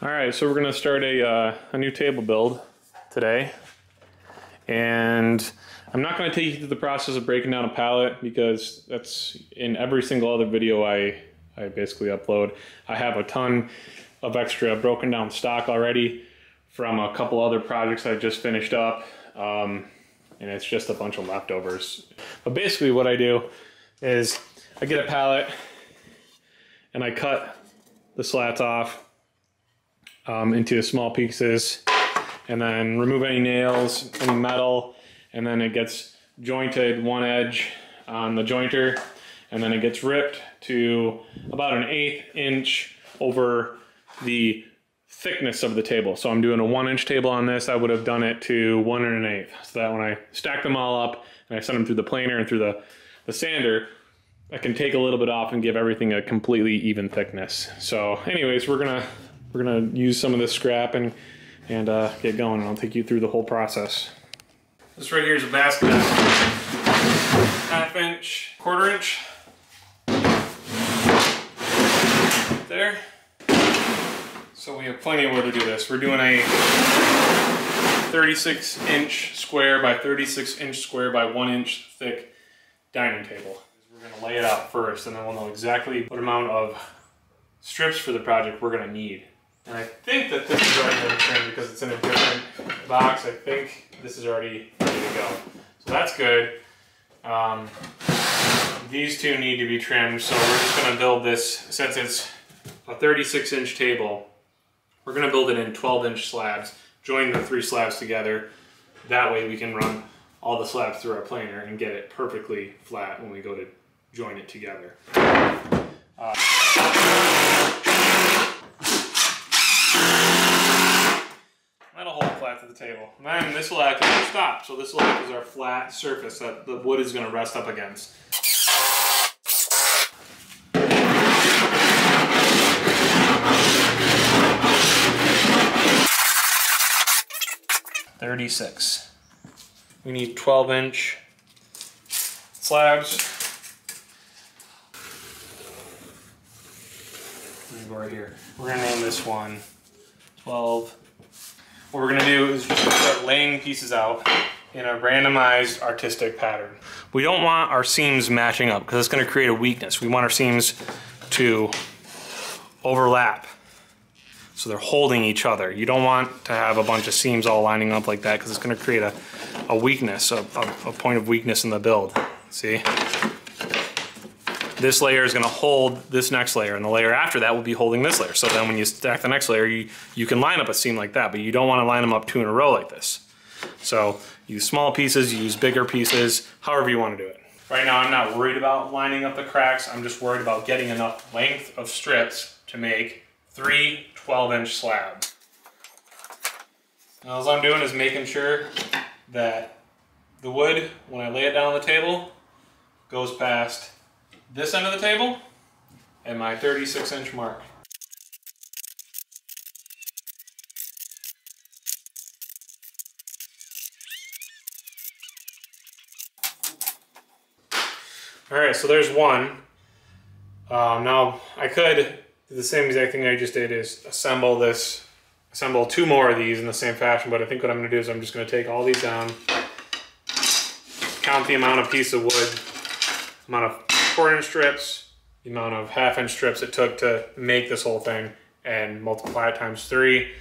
Alright, so we're going to start a new table build today, and I'm not going to take you through the process of breaking down a pallet because that's in every single other video I basically upload. I have a ton of extra broken down stock already from a couple other projects I just finished up, and it's just a bunch of leftovers. But basically what I do is I get a pallet and I cut the slats off into small pieces, and then remove any nails, any metal, and then it gets jointed one edge on the jointer, and then it gets ripped to about 1/8 inch over the thickness of the table. So I'm doing a 1 inch table on this. I would have done it to 1 1/8. So that when I stack them all up and I send them through the planer and through the sander, I can take a little bit off and give everything a completely even thickness. So anyways, we're gonna use some of this scrap and get going, and I'll take you through the whole process. This right here is a basket, 1/2 inch, 1/4 inch. There. So we have plenty of way to do this. We're doing a 36 inch square by 36 inch square by 1 inch thick dining table. We're gonna lay it out first, and then we'll know exactly what amount of strips for the project we're gonna need. And I think that this is already trimmed because it's in a different box. I think this is already ready to go. So that's good. These two need to be trimmed, so we're just gonna build this, since it's a 36 inch table, we're gonna build it in 12 inch slabs, join the 3 slabs together. That way we can run all the slabs through our planer and get it perfectly flat when we go to join it together. That'll hold flat to the table. And then this will act as a stop. So this will act as our flat surface that the wood is going to rest up against. We need 12 inch slabs. Right here. We're gonna name this one 12. What we're gonna do is just start laying pieces out in a randomized artistic pattern. We don't want our seams matching up because it's gonna create a weakness. We want our seams to overlap so they're holding each other. You don't want to have a bunch of seams all lining up like that because it's gonna create a weakness, a point of weakness in the build. See? This layer is going to hold this next layer, and the layer after that will be holding this layer. So then when you stack the next layer, you can line up a seam like that, but you don't want to line them up 2 in a row like this. So use small pieces, use bigger pieces, however you want to do it. Right now I'm not worried about lining up the cracks, I'm just worried about getting enough length of strips to make 3 12-inch slabs. Now all I'm doing is making sure that the wood, when I lay it down on the table, goes past this end of the table and my 36 inch mark. All right, so there's one. Now I could do the same exact thing I just did, is assemble 2 more of these in the same fashion, but I think what I'm gonna do is I'm just gonna take all these down, count the amount of piece of wood, amount of 4-inch strips, the amount of 1/2-inch strips it took to make this whole thing, and multiply it times 3.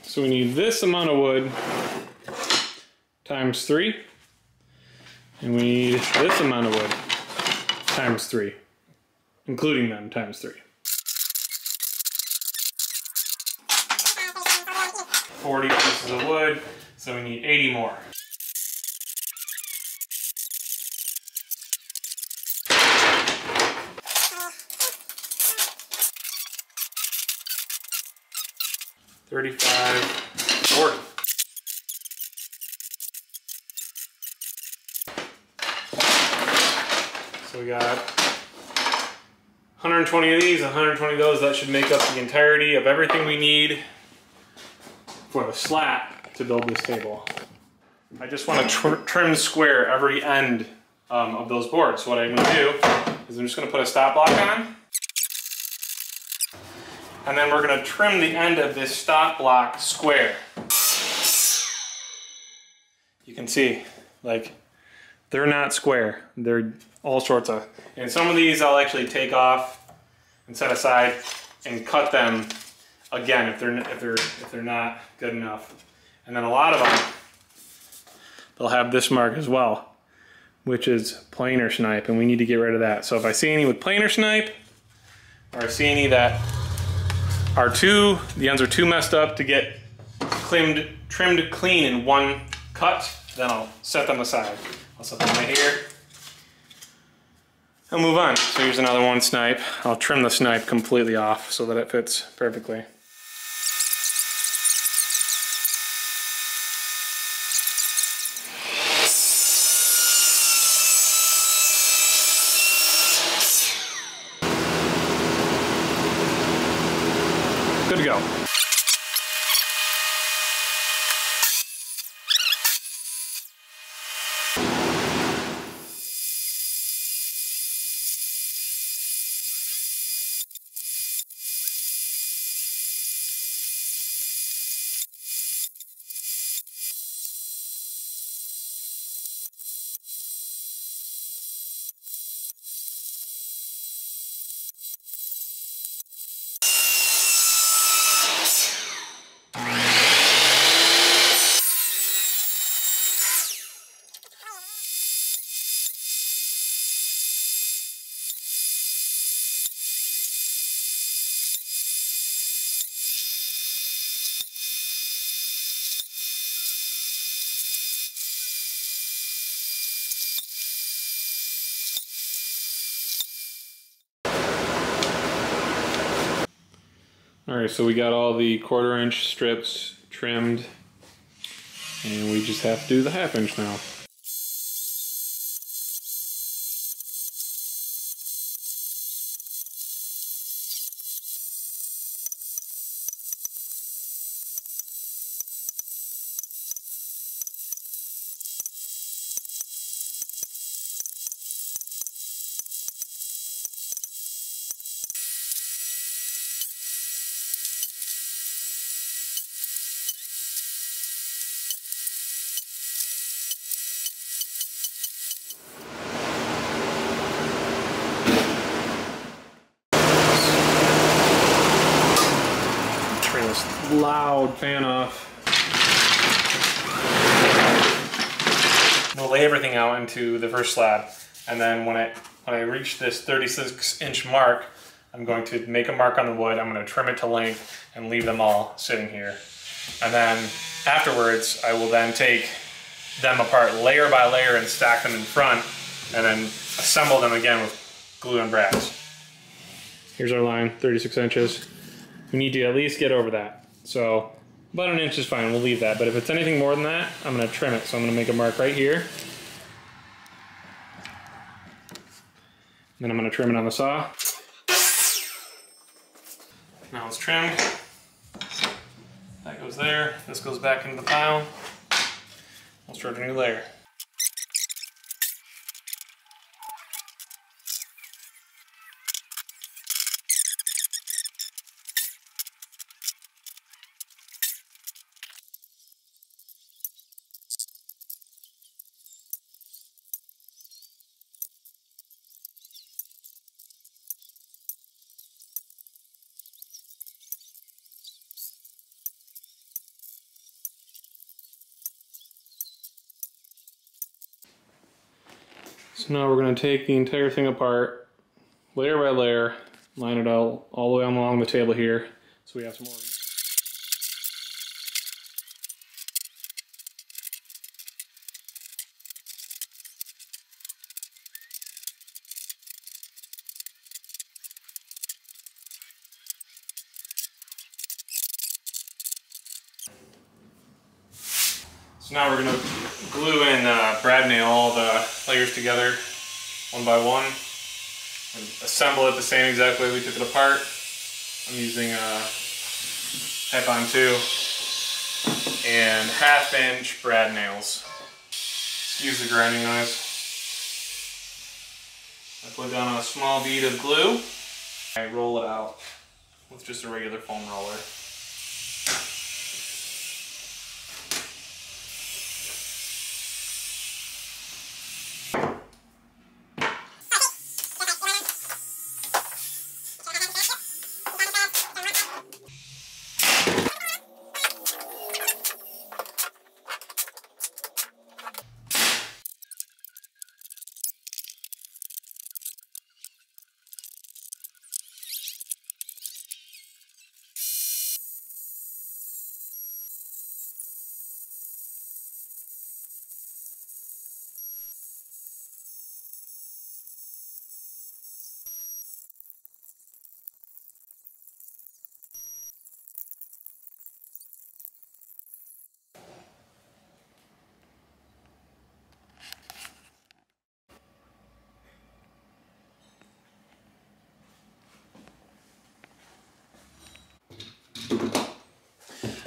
So we need this amount of wood times 3, and we need this amount of wood times 3, including them times 3. 40 pieces of wood, so we need 80 more. So we got 120 of these, 120 of those. That should make up the entirety of everything we need for the slat to build this table. I just want to trim square every end of those boards. So what I'm gonna do is I'm just gonna put a stop block on, and then we're gonna trim the end of this stop block square. You can see, like, they're not square. They're all sorts of, and some of these I'll actually take off and set aside and cut them again if they're not good enough. And then a lot of them, they'll have this mark as well, which is planer snipe, and we need to get rid of that. So if I see any with planer snipe, or I see any that are the ends are too messed up to get trimmed clean in one cut, then I'll set them aside. I'll set them right here and move on. So here's another one snipe. I'll trim the snipe completely off so that it fits perfectly. Good to go. All right, so we got all the 1/4 inch strips trimmed, and we just have to do the 1/2 inch now. Loud fan off. We'll lay everything out into the first slab, and then when I reach this 36 inch mark, I'm going to make a mark on the wood. I'm going to trim it to length and leave them all sitting here. And then afterwards, I will then take them apart layer by layer and stack them in front, and then assemble them again with glue and brass. Here's our line, 36 inches. We need to at least get over that. So about 1 inch is fine, we'll leave that. But if it's anything more than that, I'm gonna trim it. So I'm gonna make a mark right here. Then I'm gonna trim it on the saw. Now it's trimmed. That goes there. This goes back into the pile. We'll start a new layer. So now we're going to take the entire thing apart, layer by layer, line it out all the way along the table here, so we have some more. So now we're going to glue and brad nail all the layers together one by one and assemble it the same exact way we took it apart. I'm using Type-On 2 and 1/2 inch brad nails. Excuse the grinding noise. I put down a small bead of glue. I roll it out with just a regular foam roller.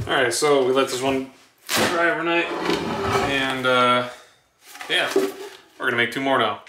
Alright, so we let this one dry overnight, and yeah, we're gonna make two more now.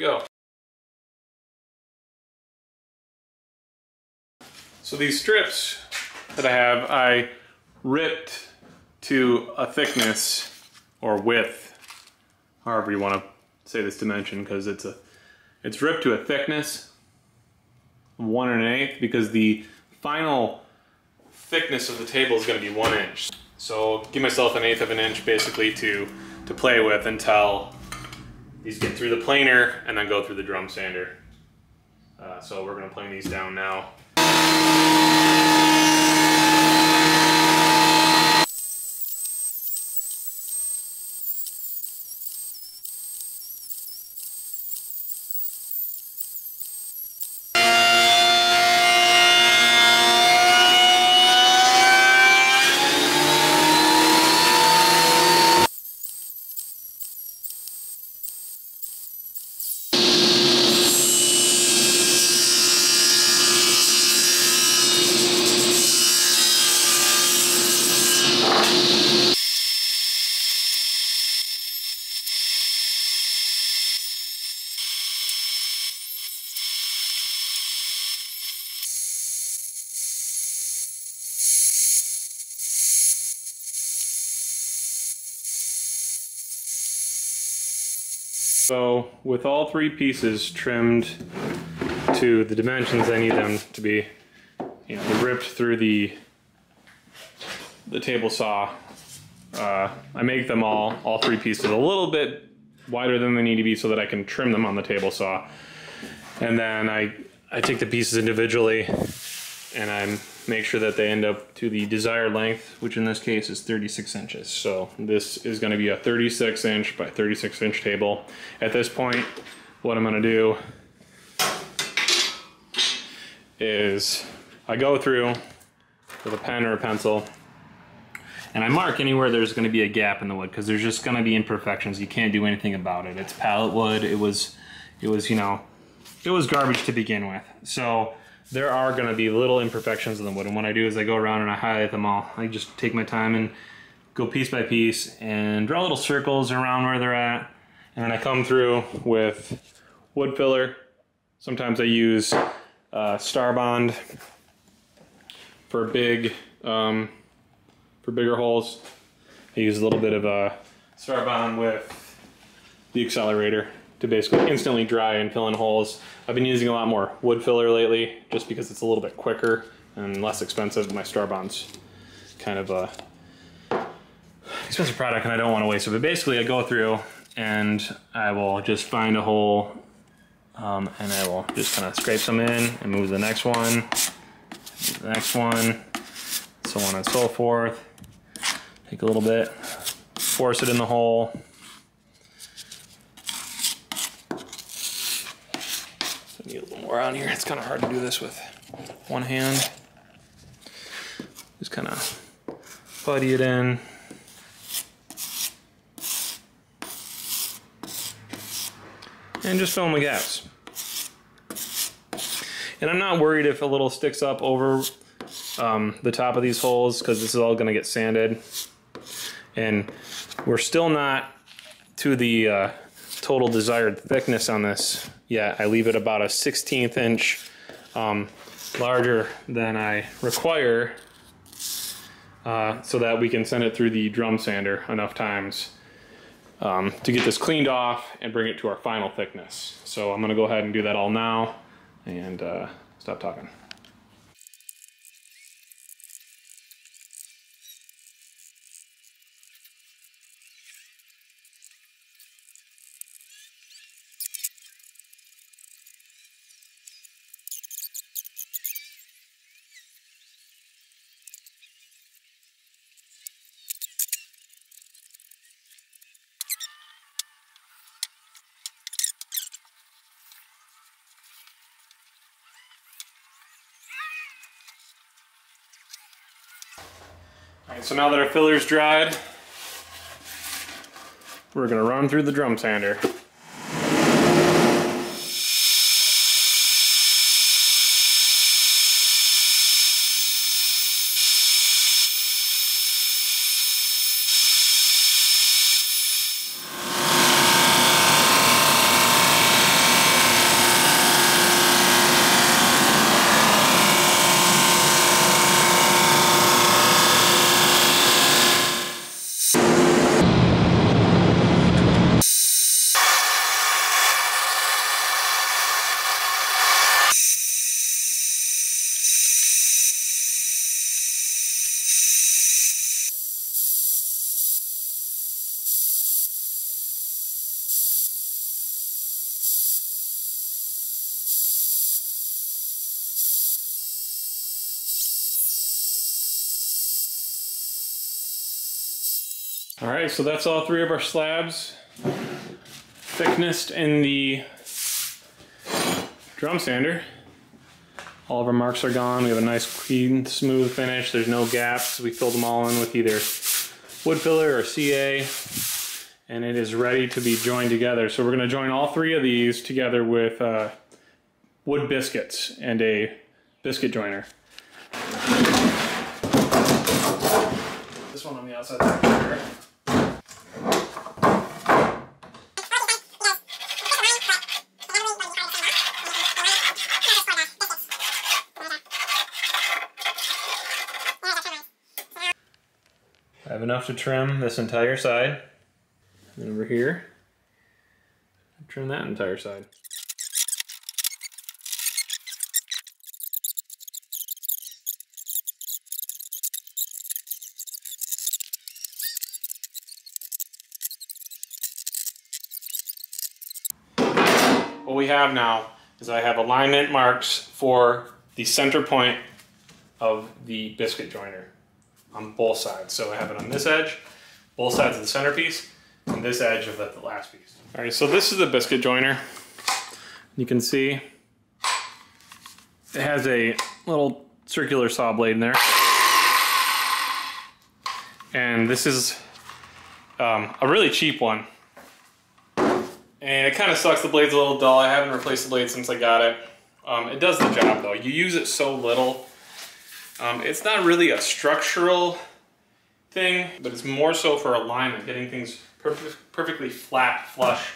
Go. So these strips that I have, I ripped to a thickness or width, however you want to say this dimension, because it's ripped to a thickness of 1 1/8, because the final thickness of the table is going to be 1 inch. So give myself 1/8 of an inch basically to play with until these get through the planer and then go through the drum sander. So we're going to plane these down now. So with all three pieces trimmed to the dimensions I need them to be, you know, ripped through the table saw, I make them all three pieces a little bit wider than they need to be so that I can trim them on the table saw. And then I take the pieces individually and I make sure that they end up to the desired length, which in this case is 36 inches. So this is going to be a 36 inch by 36 inch table. At this point, what I'm going to do is I go through with a pen or a pencil and I mark anywhere there's going to be a gap in the wood, because there's just going to be imperfections. You can't do anything about it. It's pallet wood. It was, you know, it was garbage to begin with. So there are going to be little imperfections in the wood, and what I do is I go around and I highlight them all. I just take my time and go piece by piece and draw little circles around where they're at, and then I come through with wood filler. Sometimes I use Starbond for big, for bigger holes. I use a little bit of Starbond with the accelerator to basically instantly dry and fill in holes. I've been using a lot more wood filler lately just because it's a little bit quicker and less expensive. My Starbond's kind of a expensive product and I don't want to waste it. But basically I go through and I will just find a hole and I will just kind of scrape some in and move the next one, the next one, so on and so forth. Take a little bit, force it in the hole. Need a little more on here. It's kind of hard to do this with one hand. Just kind of putty it in. And just fill in the gaps. And I'm not worried if a little sticks up over the top of these holes, because this is all going to get sanded. And we're still not to the total desired thickness on this. Yeah, I leave it about a 16th inch larger than I require so that we can send it through the drum sander enough times to get this cleaned off and bring it to our final thickness. So I'm going to go ahead and do that all now and stop talking. So now that our filler's dried, we're going to run through the drum sander. All right, so that's all three of our slabs thicknessed in the drum sander. All of our marks are gone. We have a nice, clean, smooth finish. There's no gaps. We filled them all in with either wood filler or CA, and it is ready to be joined together. So we're going to join all three of these together with wood biscuits and a biscuit joiner. This one on the outside of the corner. I have enough to trim this entire side. And over here, Trim that entire side. What we have now is I have alignment marks for the center point of the biscuit joiner on both sides. So I have it on this edge, both sides of the centerpiece, and this edge of the last piece. All right, so this is the biscuit joiner. You can see it has a little circular saw blade in there. And this is a really cheap one. And it kind of sucks, the blade's a little dull. I haven't replaced the blade since I got it. It does the job though. You use it so little. It's not really a structural thing, but it's more so for alignment, getting things perfectly flat, flush,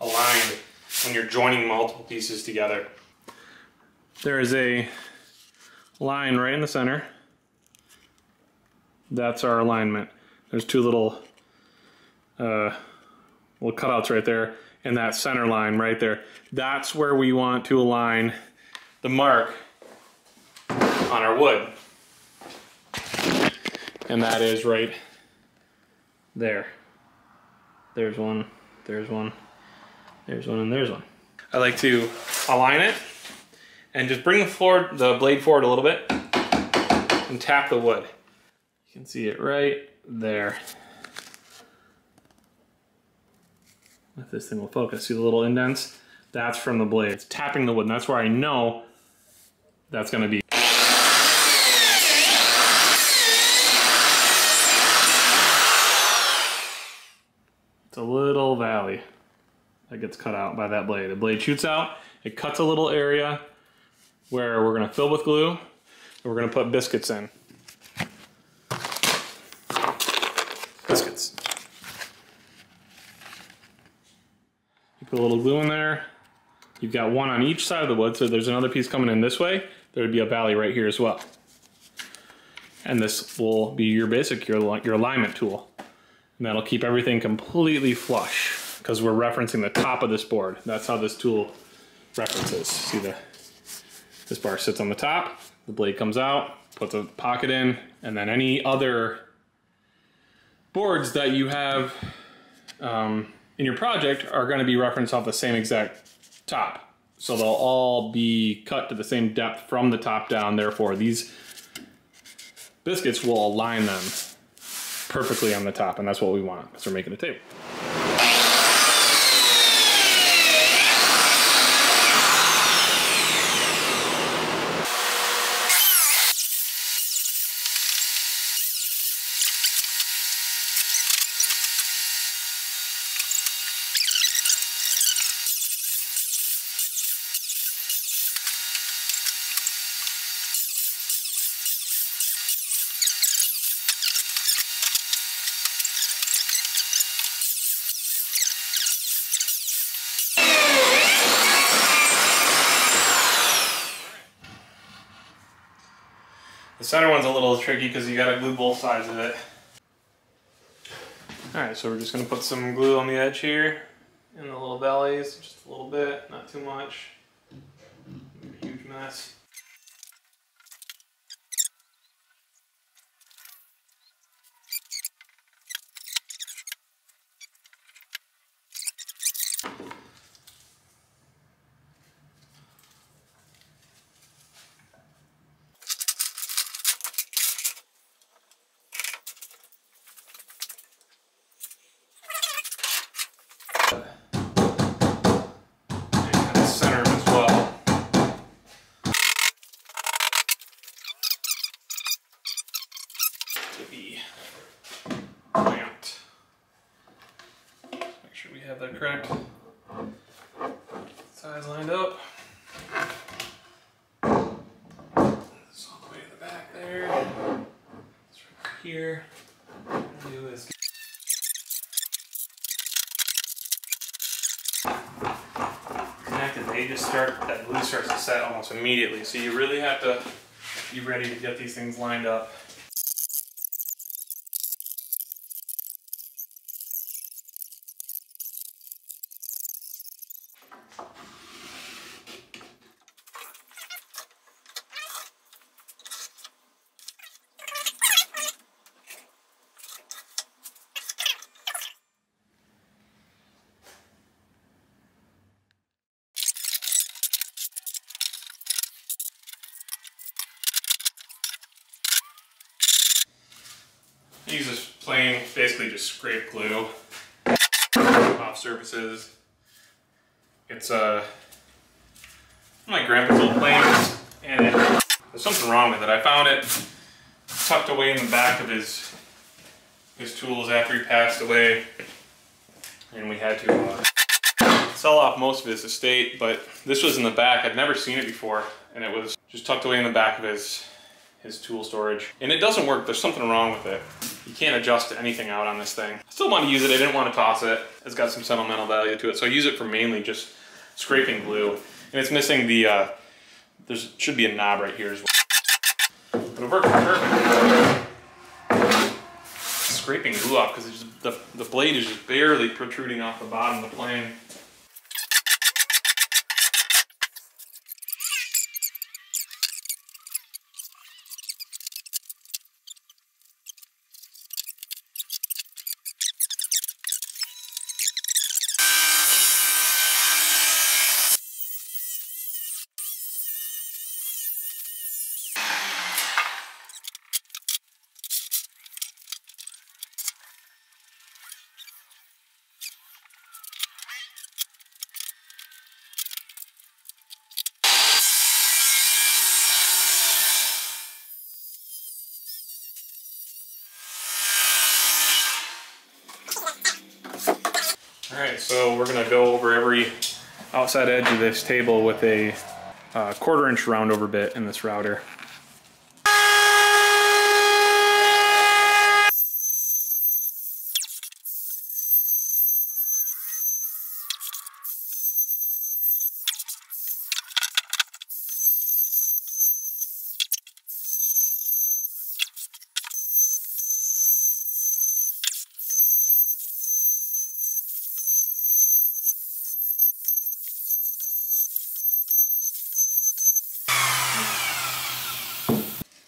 aligned when you're joining multiple pieces together. There is a line right in the center. That's our alignment. There's two little cutouts right there, and that center line right there. That's where we want to align the mark on our wood. And that is right there. There's one, there's one, there's one, and there's one. I like to align it and just bring the blade forward a little bit and tap the wood. You can see it right there. If this thing will focus, see the little indents? That's from the blade. It's tapping the wood, and that's where I know that's gonna be. It's a little valley that gets cut out by that blade. The blade shoots out, it cuts a little area where we're gonna fill with glue, and we're gonna put biscuits in. Biscuits. You put a little glue in there. You've got one on each side of the wood, so there's another piece coming in this way. There would be a valley right here as well. And this will be your basic, your alignment tool. And that'll keep everything completely flush because we're referencing the top of this board. That's how this tool references. See, this bar sits on the top, the blade comes out, puts a pocket in, and then any other boards that you have in your project are going to be referenced off the same exact top. So they'll all be cut to the same depth from the top down. Therefore, these biscuits will align them perfectly on the top, and that's what we want because we're making a table. The center one's a little tricky because you gotta glue both sides of it. Alright, so we're just gonna put some glue on the edge here in the little bellies, just a little bit, not too much. A huge mess. That correct? Sides lined up. This all the way to the back there. It's right here. Do this. Connected. They just start. That glue starts to set almost immediately. So you really have to be ready to get these things lined up. use this plane basically just scrape glue off surfaces. It's my grandpa's old planes, and there's something wrong with it. I found it tucked away in the back of his tools after he passed away, and we had to sell off most of his estate, but this was in the back. I'd never seen it before, and it was just tucked away in the back of his tool storage. And it doesn't work. There's something wrong with it. You can't adjust anything out on this thing. I still want to use it. I didn't want to toss it. It's got some sentimental value to it, so I use it for mainly just scraping glue. And it's missing the, there should be a knob right here as well. But it worked perfect. Scraping glue off because the blade is just barely protruding off the bottom of the plane. Alright, so we're going to go over every outside edge of this table with a 1/4 inch round over bit in this router.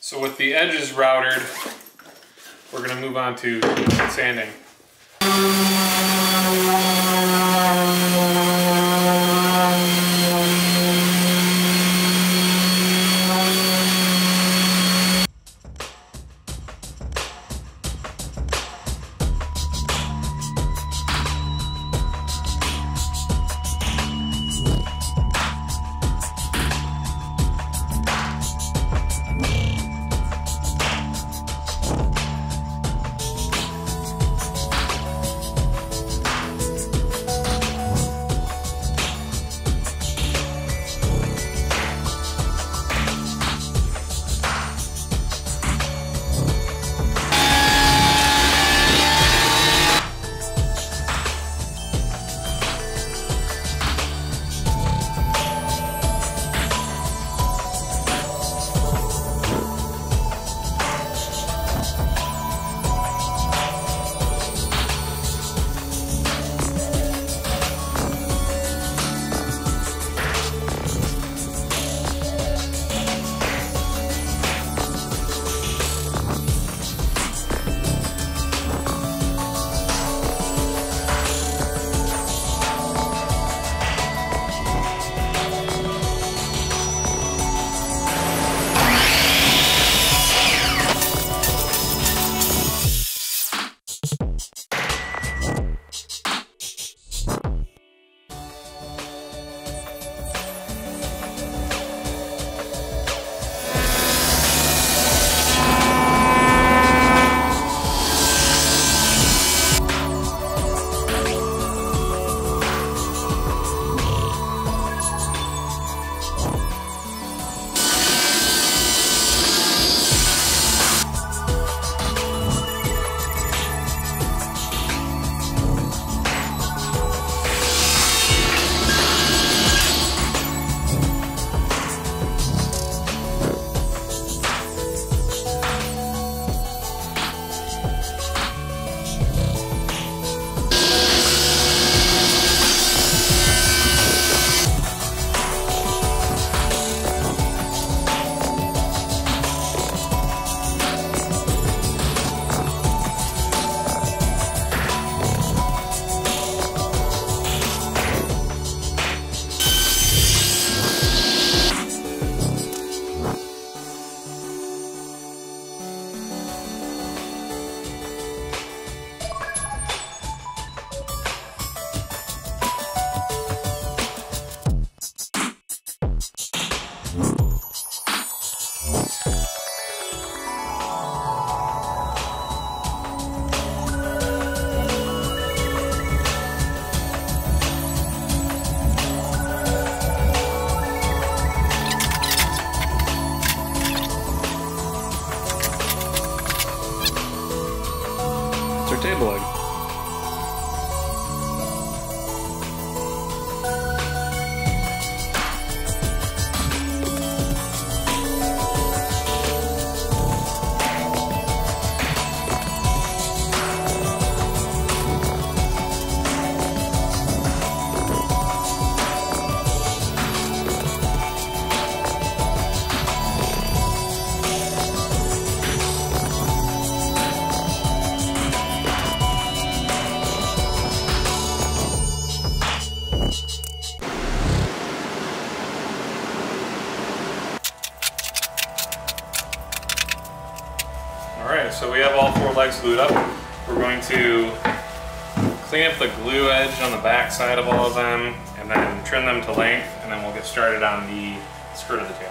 So with the edges routed, we're going to move on to sanding. struggling. So we have all four legs glued up. We're going to clean up the glue edge on the back side of all of them and then trim them to length, and then we'll get started on the skirt of the tail.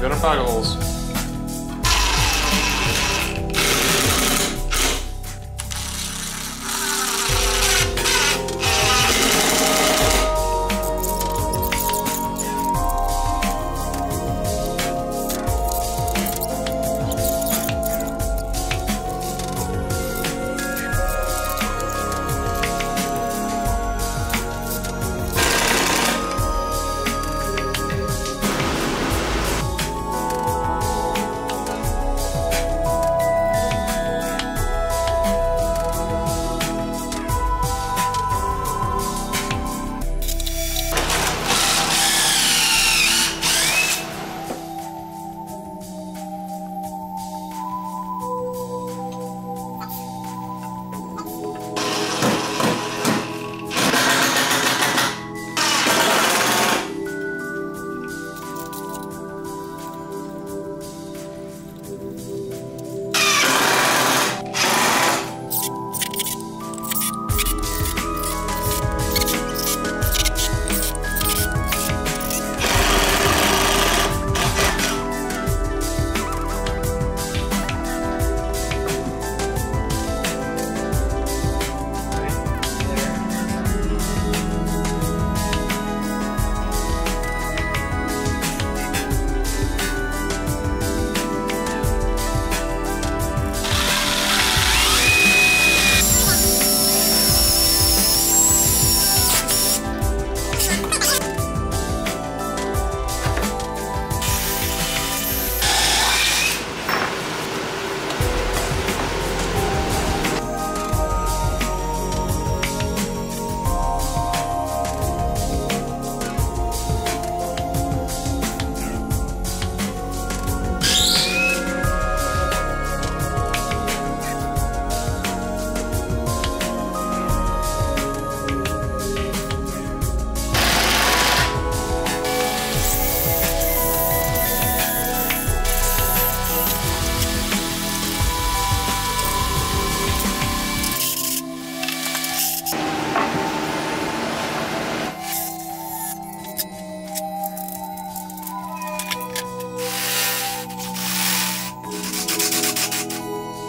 Good on toggle holes.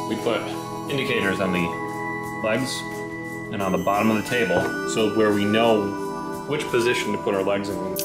we put indicators on the legs and on the bottom of the table, so where we know which position to put our legs in.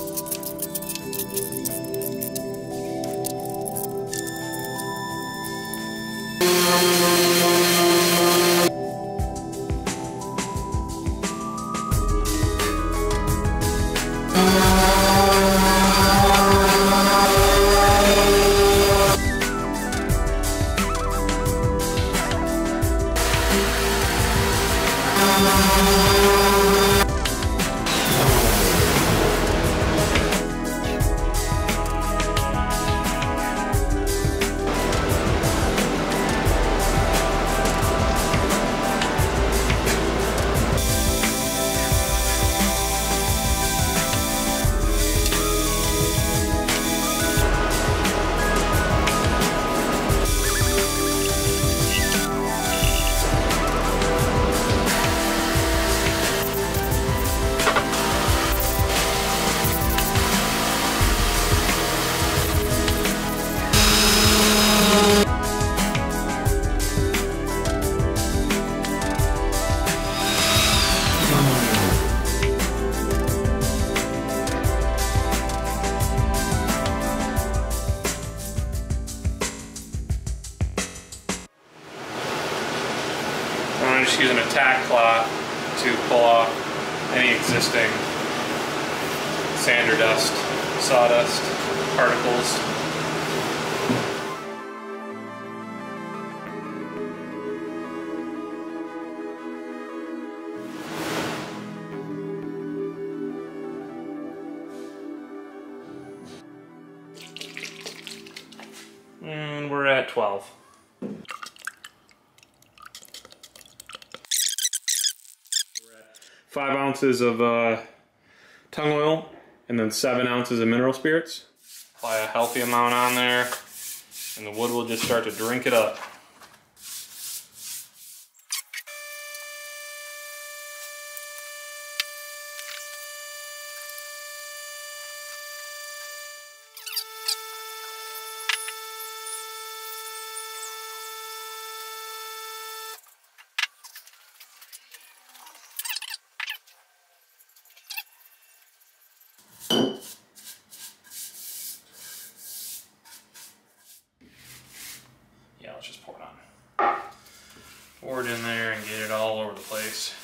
I'm just using a tack cloth to pull off any existing sander dust, sawdust, particles. And we're at 12. Five 5 ounces of tung oil and then 7 ounces of mineral spirits. Apply a healthy amount on there and the wood will just start to drink it up. Let's just pour it on. Pour it in there and get it all over the place.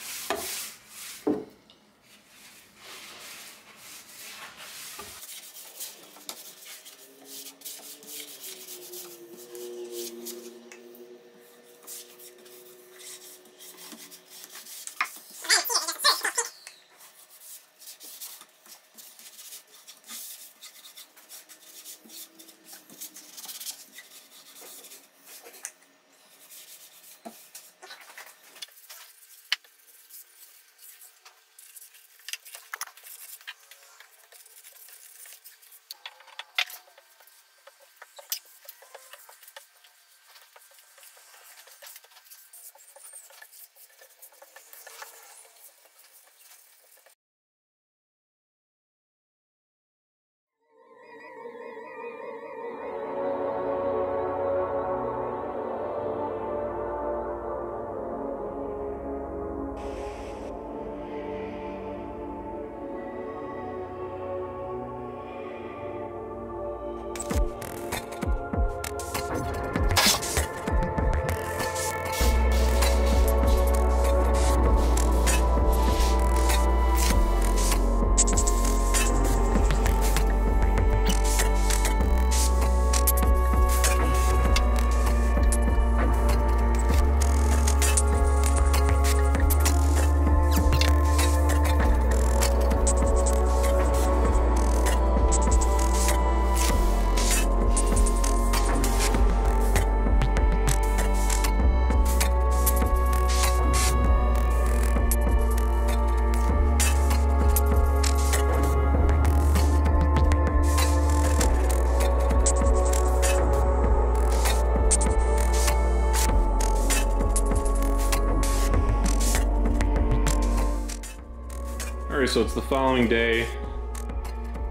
So it's the following day,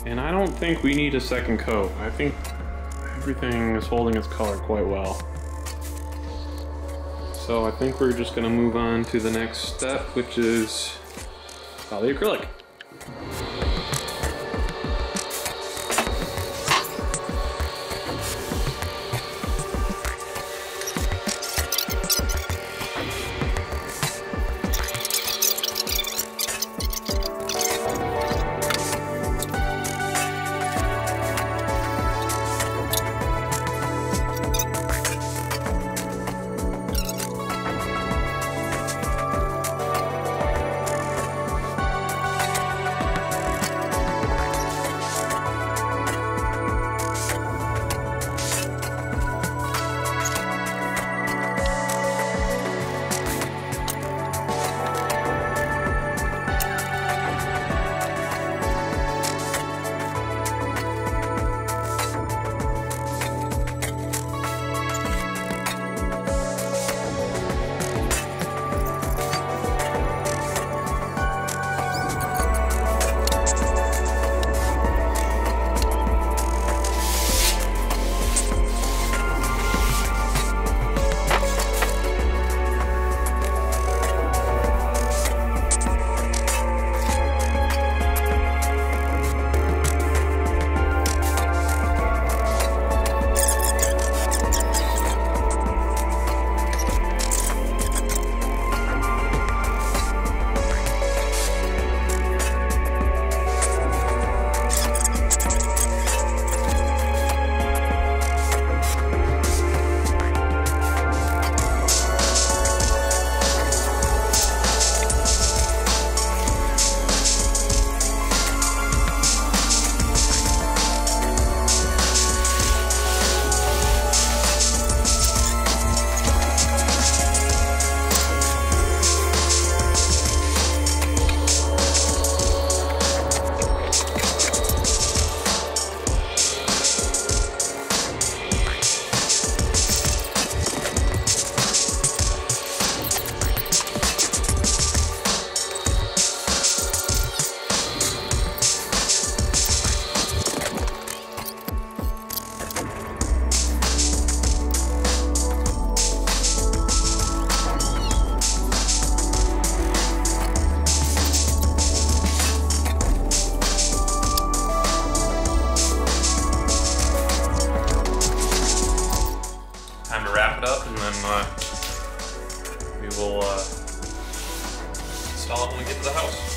and I don't think we need a second coat. I think everything is holding its color quite well. So I think we're just gonna move on to the next step, which is poly acrylic. We will install it when we get to the house.